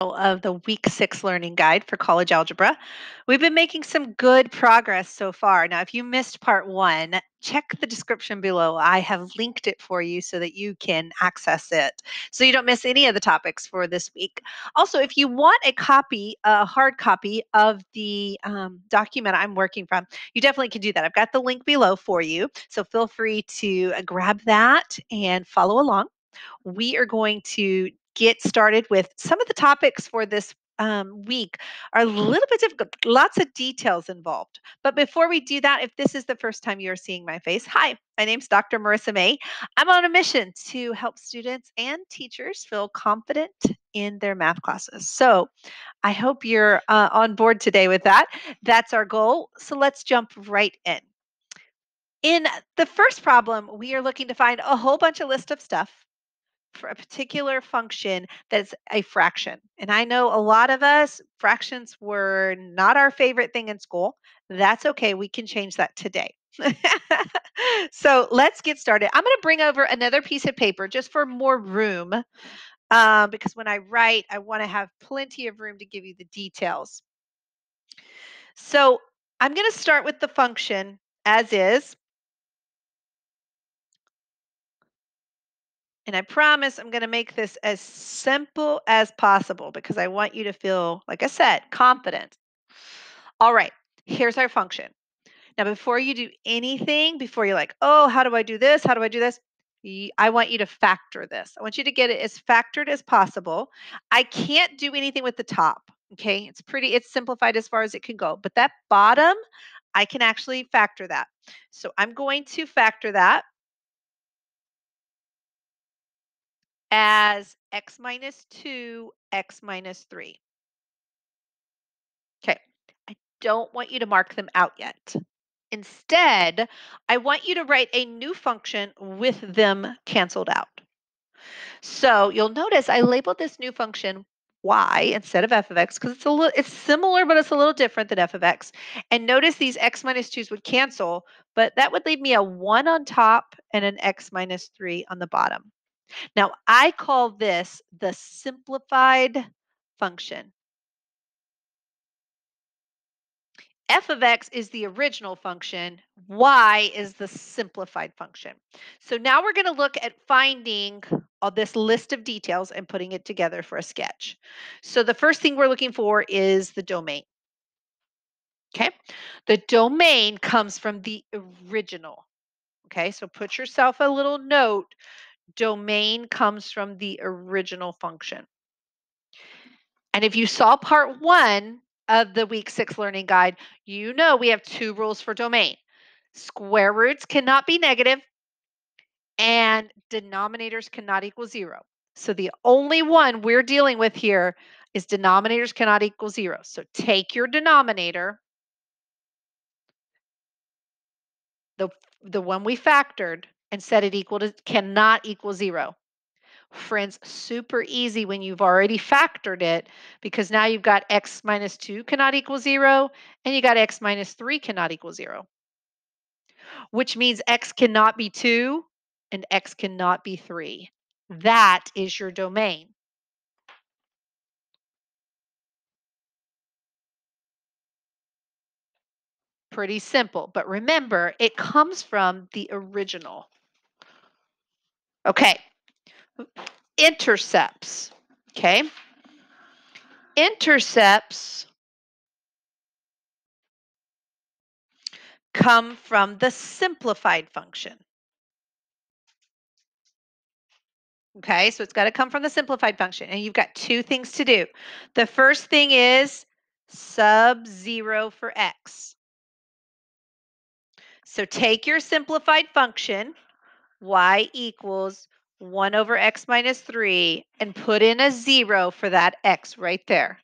Of the Week 6 Learning Guide for College Algebra. We've been making some good progress so far. Now, if you missed part one, check the description below. I have linked it for you so that you can access it so you don't miss any of the topics for this week. Also, if you want a copy, a hard copy of the document I'm working from, you definitely can do that. I've got the link below for you, so feel free to grab that and follow along. We are going to get started with some of the topics for this week are a little bit difficult, lots of details involved. But before we do that, if this is the first time you're seeing my face, hi, my name's Dr. Marisa May. I'm on a mission to help students and teachers feel confident in their math classes. So I hope you're on board today with that. That's our goal. So let's jump right in. In the first problem, we are looking to find a whole bunch of list of stuff for a particular function that's a fraction. And I know a lot of us, fractions were not our favorite thing in school. That's okay, we can change that today. So let's get started. I'm gonna bring over another piece of paper just for more room because when I write, I wanna have plenty of room to give you the details. So I'm gonna start with the function as is. And I promise I'm going to make this as simple as possible because I want you to feel, like I said, confident. All right, here's our function. Now, before you do anything, before you're like, oh, how do I do this? How do I do this? I want you to factor this. I want you to get it as factored as possible. I can't do anything with the top, okay? It's simplified as far as it can go. But that bottom, I can actually factor that. So I'm going to factor that as x minus 2, x minus 3. Okay, I don't want you to mark them out yet. Instead, I want you to write a new function with them canceled out. So you'll notice I labeled this new function y instead of f of x because it's similar, but it's a little different than f of x. And notice these x minus 2s would cancel, but that would leave me a 1 on top and an x minus 3 on the bottom. Now, I call this the simplified function. F of x is the original function. Y is the simplified function. So now we're going to look at finding all this list of details and putting it together for a sketch. So the first thing we're looking for is the domain. Okay, the domain comes from the original. Okay, so put yourself a little note. Domain comes from the original function. And if you saw part one of the Week 6 Learning Guide, you know we have two rules for domain. Square roots cannot be negative, and denominators cannot equal 0. So the only one we're dealing with here is denominators cannot equal 0. So take your denominator, the one we factored, and set it equal to cannot equal 0. Friends, super easy when you've already factored it because now you've got x minus 2 cannot equal 0 and you got x minus 3 cannot equal 0, which means x cannot be 2 and x cannot be 3. That is your domain. Pretty simple, but remember it comes from the original. Okay, intercepts. Okay, intercepts come from the simplified function. Okay, so it's got to come from the simplified function, and you've got two things to do. The first thing is sub 0 for x. So take your simplified function, y equals 1 over x minus 3, and put in a 0 for that x right there.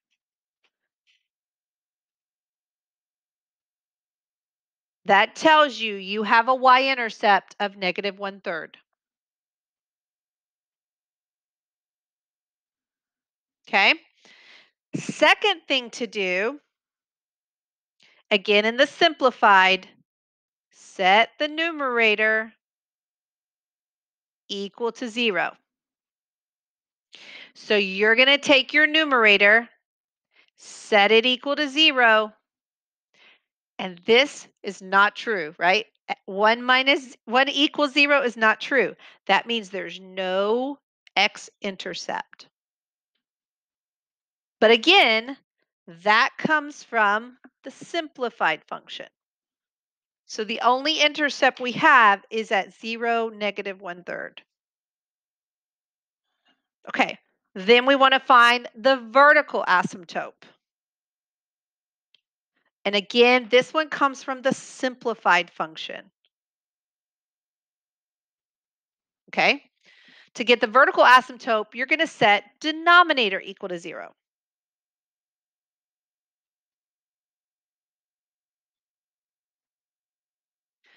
That tells you you have a y-intercept of negative 1/3. Okay? Second thing to do, again in the simplified, set the numerator equal to 0. So you're going to take your numerator, set it equal to 0. And this is not true, right? 1 equals 0 is not true. That means there's no x-intercept. But again, that comes from the simplified function. So the only intercept we have is at 0, negative 1/3. Okay, then we want to find the vertical asymptote. And again, this one comes from the simplified function. Okay, to get the vertical asymptote, you're going to set denominator equal to 0.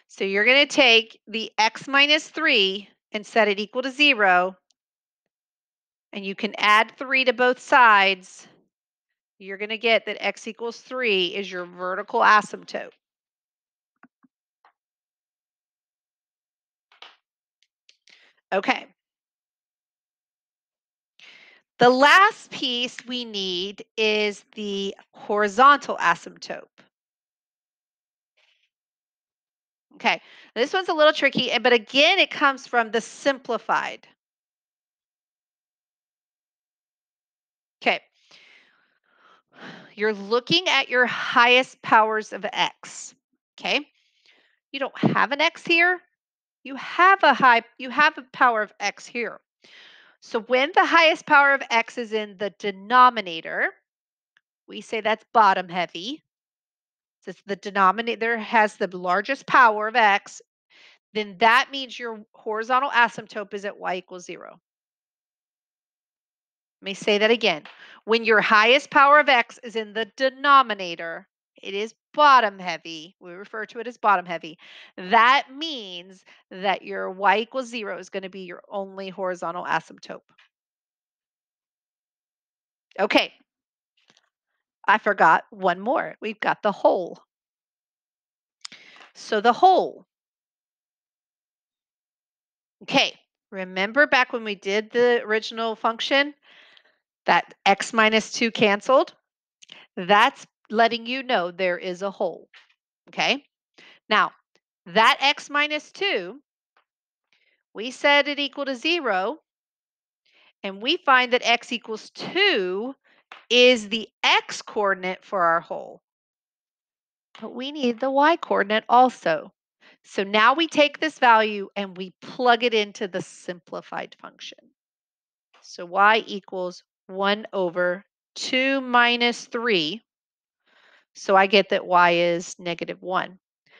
So you're going to take the x minus 3 and set it equal to 0. And you can add 3 to both sides. You're going to get that x equals 3 is your vertical asymptote. Okay. The last piece we need is the horizontal asymptote. Okay, this one's a little tricky, but again, it comes from the simplified. Okay, you're looking at your highest powers of x. Okay, you don't have an x here. You have a power of x here. So when the highest power of x is in the denominator, we say that's bottom heavy. Since the denominator has the largest power of x, then that means your horizontal asymptote is at y equals 0. Let me say that again. When your highest power of x is in the denominator, it is bottom heavy. We refer to it as bottom heavy. That means that your y equals 0 is going to be your only horizontal asymptote. Okay. I forgot one more. We've got the whole. So the whole. Okay, remember back when we did the original function, that x minus 2 canceled? That's letting you know there is a whole. Okay, now that x minus 2, we set it equal to 0, and we find that x equals 2 is the x-coordinate for our whole. But we need the y-coordinate also. So now we take this value and we plug it into the simplified function. So y equals 1 over 2 minus 3. So I get that y is negative 1.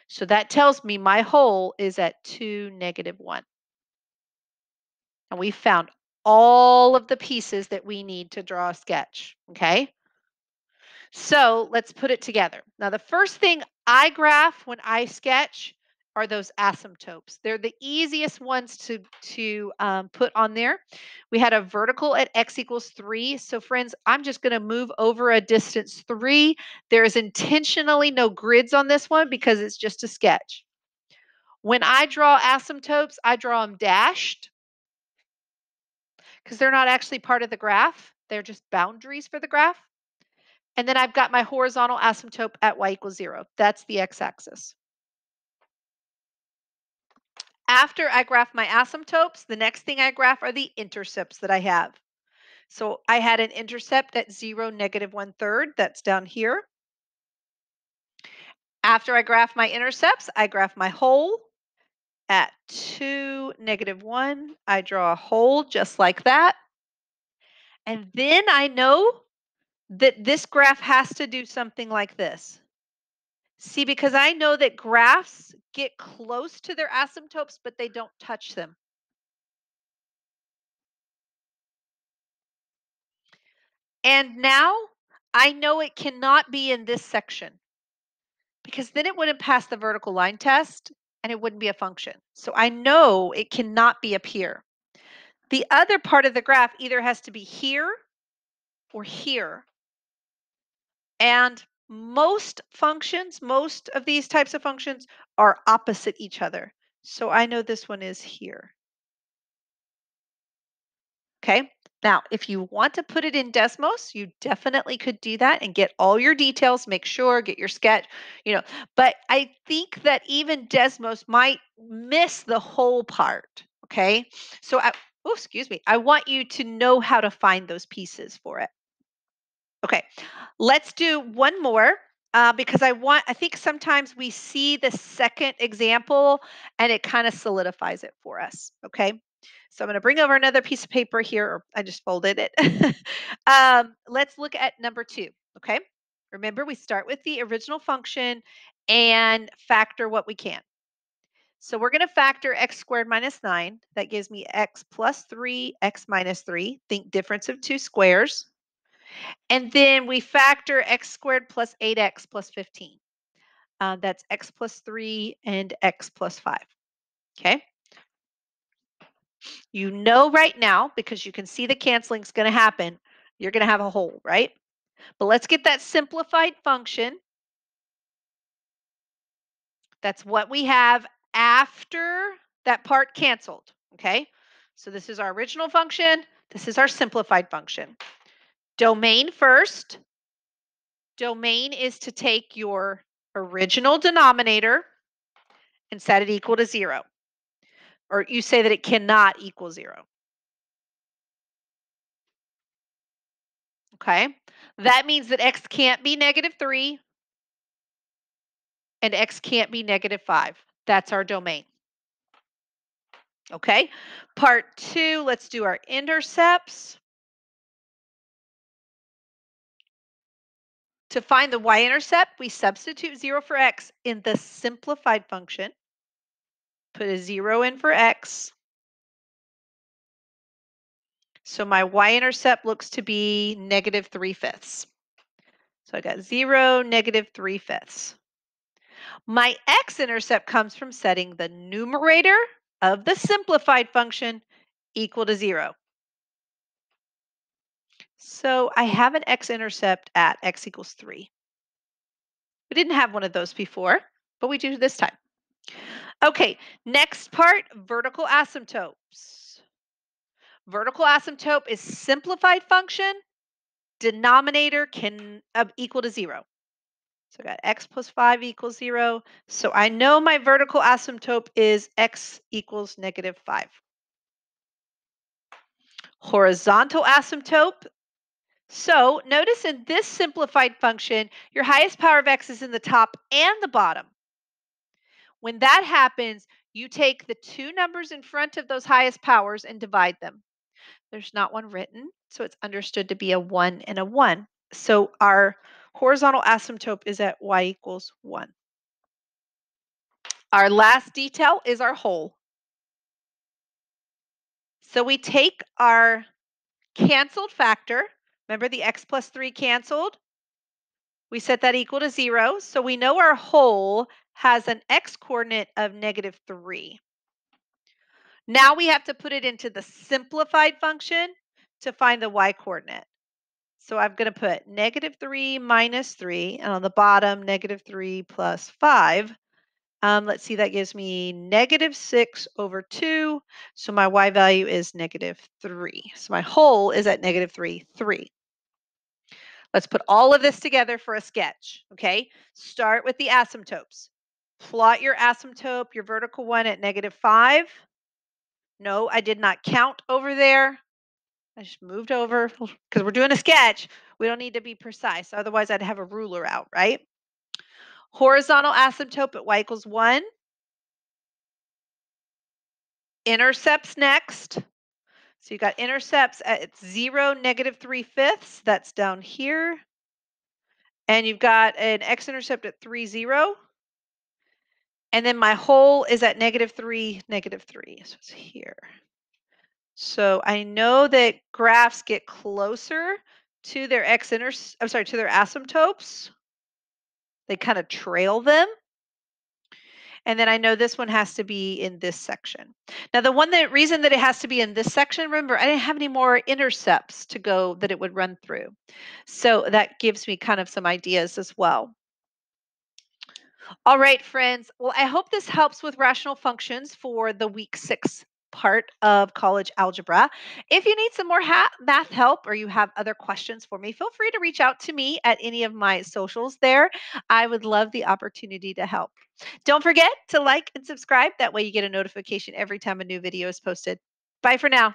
So that tells me my whole is at 2, negative 1. And we found all of the pieces that we need to draw a sketch, okay? So let's put it together. Now, the first thing I graph when I sketch are those asymptotes. They're the easiest ones to put on there. We had a vertical at x equals 3. So friends, I'm just going to move over a distance 3. There's intentionally no grids on this one because it's just a sketch. When I draw asymptotes, I draw them dashed, because they're not actually part of the graph. They're just boundaries for the graph. And then I've got my horizontal asymptote at y equals 0. That's the x-axis. After I graph my asymptotes, the next thing I graph are the intercepts that I have. So I had an intercept at 0, negative 1/3. That's down here. After I graph my intercepts, I graph my whole. At 2, negative 1, I draw a hole just like that. And then I know that this graph has to do something like this. See, because I know that graphs get close to their asymptotes, but they don't touch them. And now I know it cannot be in this section, because then it wouldn't pass the vertical line test, and it wouldn't be a function. So I know it cannot be up here. The other part of the graph either has to be here or here. And most functions, most of these types of functions are opposite each other. So I know this one is here. Okay, Now, if you want to put it in Desmos, you definitely could do that and get all your details, make sure, get your sketch, But I think that even Desmos might miss the whole part, okay? So, I want you to know how to find those pieces for it. Okay, let's do one more because I think sometimes we see the second example and it kind of solidifies it for us, okay? So I'm going to bring over another piece of paper here. Or I just folded it. Let's look at number 2. Okay. Remember, we start with the original function and factor what we can. So we're going to factor x squared minus 9. That gives me x plus 3, x minus 3. Think difference of 2 squares. And then we factor x squared plus 8x plus 15. That's x plus 3 and x plus 5. Okay. You know right now, because you can see the canceling is going to happen, you're going to have a hole, right? But let's get that simplified function. That's what we have after that part canceled, okay? So this is our original function. This is our simplified function. Domain first. Domain is to take your original denominator and set it equal to 0. Or you say that it cannot equal 0. Okay, that means that x can't be -3 and x can't be -5. That's our domain. Okay, part 2, let's do our intercepts. To find the y-intercept, we substitute 0 for x in the simplified function. Put a 0 in for x. So my y-intercept looks to be -3/5. So I got 0, -3/5. My x-intercept comes from setting the numerator of the simplified function equal to 0. So I have an x-intercept at x equals 3. We didn't have one of those before, but we do this time. Okay, next part, vertical asymptotes. Vertical asymptote is simplified function. Denominator can equal to 0. So I got x plus 5 equals 0. So I know my vertical asymptote is x equals -5. Horizontal asymptote. So notice in this simplified function, your highest power of x is in the top and the bottom. When that happens, you take the 2 numbers in front of those highest powers and divide them. There's not one written, so it's understood to be a 1 and a 1. So our horizontal asymptote is at y equals 1. Our last detail is our hole. So we take our canceled factor. Remember the x plus 3 canceled? We set that equal to 0, so we know our hole has an x-coordinate of -3. Now we have to put it into the simplified function to find the y-coordinate. So I'm going to put -3 minus 3, and on the bottom, -3 plus 5. Let's see, that gives me -6 over 2. So my y value is -3. So my hole is at -3, 3. Let's put all of this together for a sketch, okay? Start with the asymptotes. Plot your asymptote, your vertical one at -5. No, I did not count over there. I just moved over because we're doing a sketch. We don't need to be precise. Otherwise, I'd have a ruler out, right? Horizontal asymptote at y equals 1. Intercepts next. So you got intercepts at 0, -3/5. That's down here. And you've got an x-intercept at 3, 0. And then my hole is at -3, -3. So it's here. So I know that graphs get closer to their to their asymptotes. They kind of trail them. And then I know this one has to be in this section. Now, the reason that it has to be in this section, remember, I didn't have any more intercepts to go that it would run through. So that gives me kind of some ideas as well. All right, friends. Well, I hope this helps with rational functions for the week 6 part of college algebra. If you need some more math help or you have other questions for me, feel free to reach out to me at any of my socials there. I would love the opportunity to help. Don't forget to like and subscribe. That way you get a notification every time a new video is posted. Bye for now.